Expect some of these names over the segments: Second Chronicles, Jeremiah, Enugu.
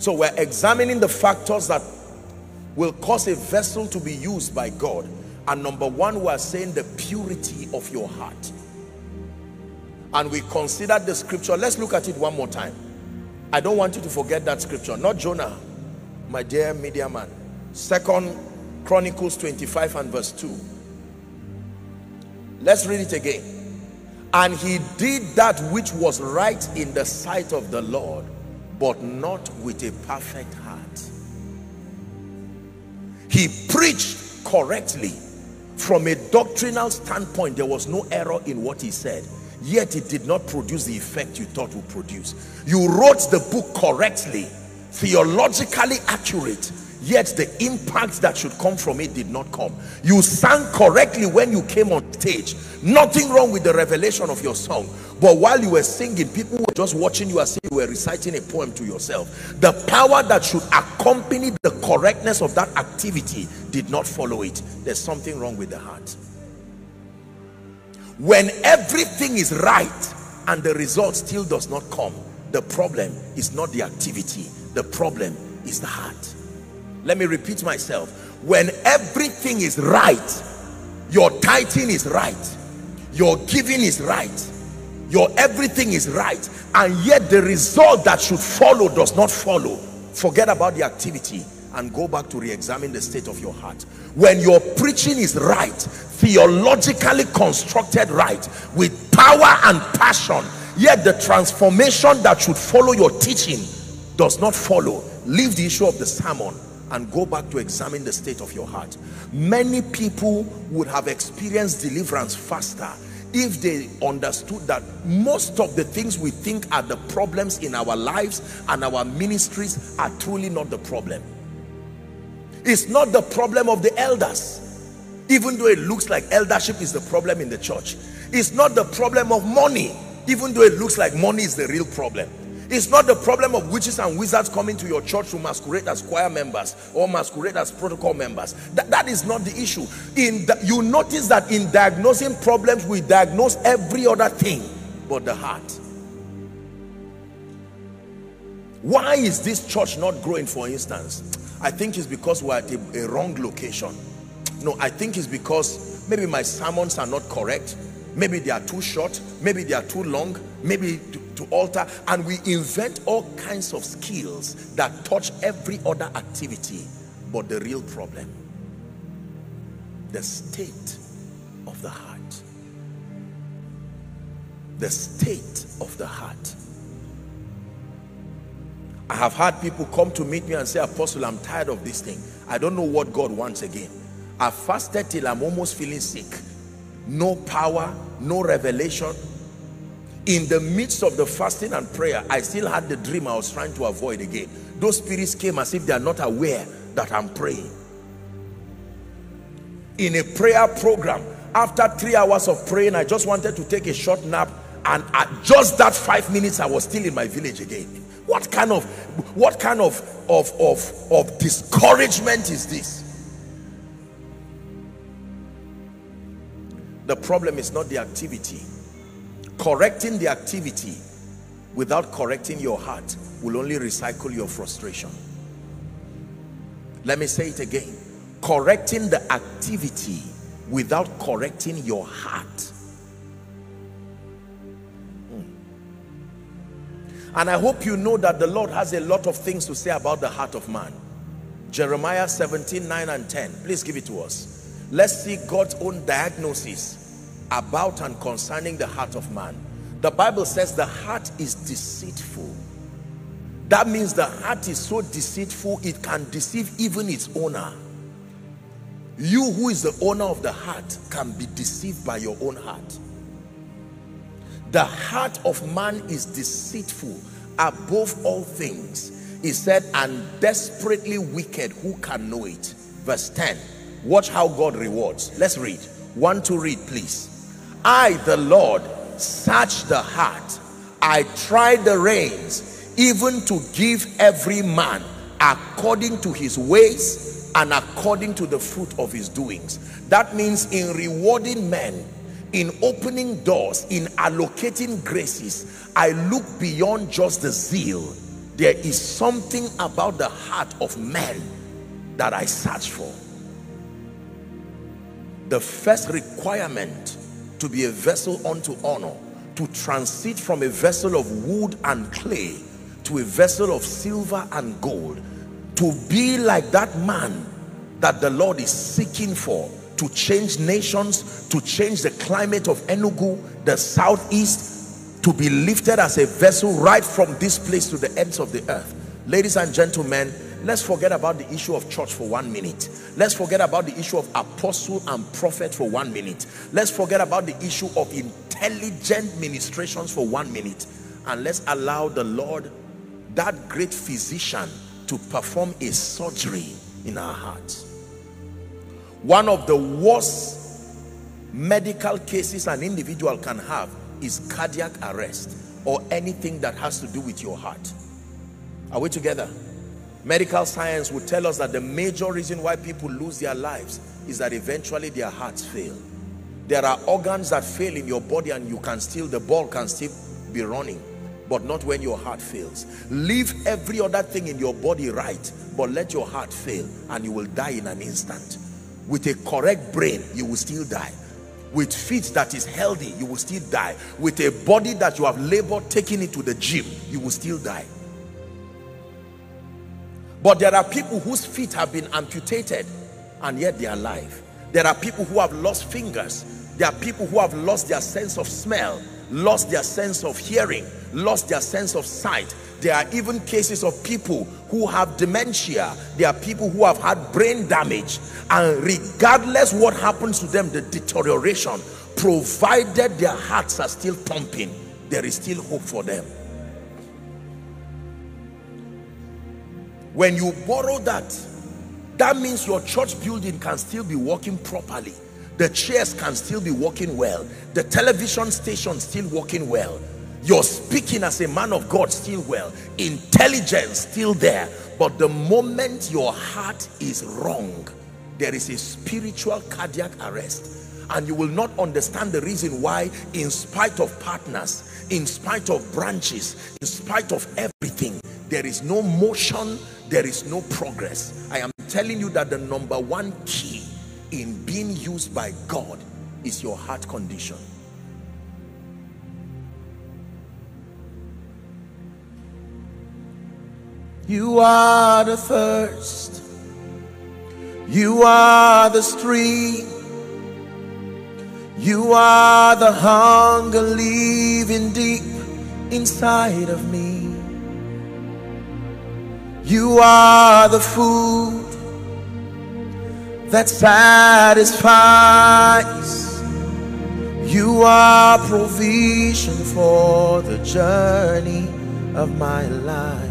So we're examining the factors that will cause a vessel to be used by God. And number one, we are saying the purity of your heart. And we considered the scripture. Let's look at it one more time. I don't want you to forget that scripture. Not Jonah, my dear media man. Second Chronicles 25 and verse 2. Let's read it again. And he did that which was right in the sight of the Lord, but not with a perfect heart. He preached correctly. From a doctrinal standpoint, there was no error in what he said. Yet it did not produce the effect you thought would produce. You wrote the book correctly, theologically accurate, yet the impact that should come from it did not come. You sang correctly when you came on stage. Nothing wrong with the revelation of your song. But while you were singing, people were just watching you as if you were reciting a poem to yourself. The power that should accompany the correctness of that activity did not follow it. There's something wrong with the heart. When everything is right and the result still does not come, the problem is not the activity, the problem is the heart. Let me repeat myself. When everything is right, your tithing is right, your giving is right, your everything is right, and yet the result that should follow does not follow, forget about the activity and go back to re-examine the state of your heart. When your preaching is right, theologically constructed right, with power and passion, yet the transformation that should follow your teaching does not follow, leave the issue of the sermon and go back to examine the state of your heart. Many people would have experienced deliverance faster if they understood that most of the things we think are the problems in our lives and our ministries are truly not the problem. It's not the problem of the elders, even though it looks like eldership is the problem in the church. It's not the problem of money, even though it looks like money is the real problem. It's not the problem of witches and wizards coming to your church to masquerade as choir members or masquerade as protocol members. That is not the issue. You notice that in diagnosing problems, we diagnose every other thing but the heart. Why is this church not growing, for instance? I think it's because we're at a wrong location. No, I think it's because maybe my sermons are not correct. Maybe they are too short. Maybe they are too long. Maybe to alter. And we invent all kinds of skills that touch every other activity. But the real problem, the state of the heart. The state of the heart. I have had people come to meet me and say, Apostle, I'm tired of this thing. I don't know what God wants again. I fasted till I'm almost feeling sick. No power, no revelation. In the midst of the fasting and prayer, I still had the dream I was trying to avoid again. Those spirits came as if they are not aware that I'm praying. In a prayer program, after 3 hours of praying, I just wanted to take a short nap. And at just that 5 minutes, I was still in my village again. What kind of discouragement is this? The problem is not the activity. Correcting the activity without correcting your heart will only recycle your frustration. Let me say it again. Correcting the activity without correcting your heart. And I hope you know that the Lord has a lot of things to say about the heart of man. Jeremiah 17, 9 and 10. Please give it to us. Let's see God's own diagnosis about and concerning the heart of man. The Bible says the heart is deceitful. That means the heart is so deceitful it can deceive even its owner. You who is the owner of the heart can be deceived by your own heart. The heart of man is deceitful above all things, he said, and desperately wicked, who can know it? Verse 10, watch how God rewards. Let's read. 1 to read, please. I, the Lord, search the heart. I try the reins, even to give every man according to his ways and according to the fruit of his doings. That means in rewarding men, in opening doors, in allocating graces, I look beyond just the zeal, There is something about the heart of man that I search for. The first requirement to be a vessel unto honor, to transit from a vessel of wood and clay to a vessel of silver and gold, to be like that man that the Lord is seeking for, to change nations, to change the climate of Enugu, the southeast, to be lifted as a vessel right from this place to the ends of the earth. Ladies and gentlemen, let's forget about the issue of church for 1 minute. Let's forget about the issue of apostle and prophet for 1 minute. Let's forget about the issue of intelligent ministrations for 1 minute. And let's allow the Lord, that great physician, to perform a surgery in our hearts. One of the worst medical cases an individual can have is cardiac arrest or anything that has to do with your heart. Are we together? Medical science will tell us that the major reason why people lose their lives is that eventually their hearts fail. There are organs that fail in your body and you can still, the ball can still be running, but not when your heart fails. Leave every other thing in your body right, but let your heart fail and you will die in an instant. With a correct brain, you will still die. With feet that is healthy, you will still die. With a body that you have labored, taking it to the gym, you will still die. But there are people whose feet have been amputated and yet they are alive. There are people who have lost fingers. There are people who have lost their sense of smell, lost their sense of hearing, lost their sense of sight. There are even cases of people who have dementia. There are people who have had brain damage, and regardless what happens to them, the deterioration, provided their hearts are still pumping, there is still hope for them. When you borrow that, that means your church building can still be working properly. The chairs can still be working well. The television station still working well. You're speaking as a man of God still well. Intelligence still there. But the moment your heart is wrong, there is a spiritual cardiac arrest. And you will not understand the reason why, in spite of partners, in spite of branches, in spite of everything, there is no motion, there is no progress. I am telling you that the number one key in being used by God is your heart condition. You are the thirst, you are the stream, you are the hunger living deep inside of me. You are the food that satisfies, you are provision for the journey of my life.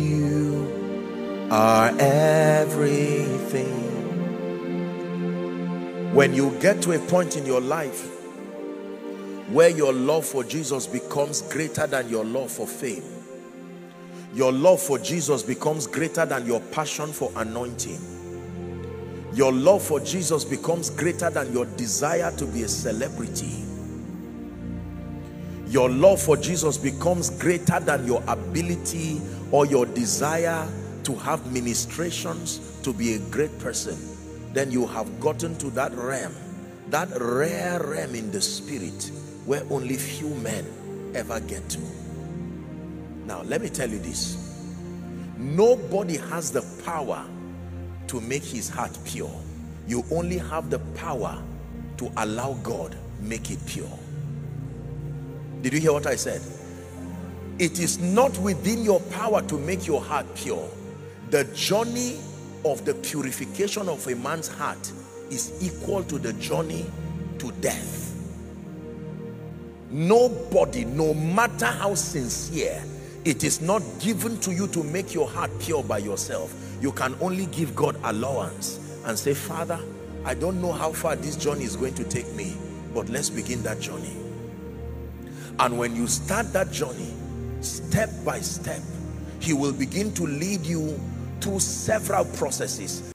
You are everything. When you get to a point in your life where your love for Jesus becomes greater than your love for fame, your love for Jesus becomes greater than your passion for anointing, your love for Jesus becomes greater than your desire to be a celebrity, your love for Jesus becomes greater than your ability or your desire to have ministrations, to be a great person, then you have gotten to that realm, that rare realm in the spirit where only few men ever get to. Now, let me tell you this. Nobody has the power to make his heart pure. You only have the power to allow God make it pure. Did you hear what I said? It is not within your power to make your heart pure. The journey of the purification of a man's heart is equal to the journey to death. Nobody, no matter how sincere, it is not given to you to make your heart pure by yourself. You can only give God allowance and say, Father, I don't know how far this journey is going to take me, but let's begin that journey. And when you start that journey, step by step, he will begin to lead you through several processes.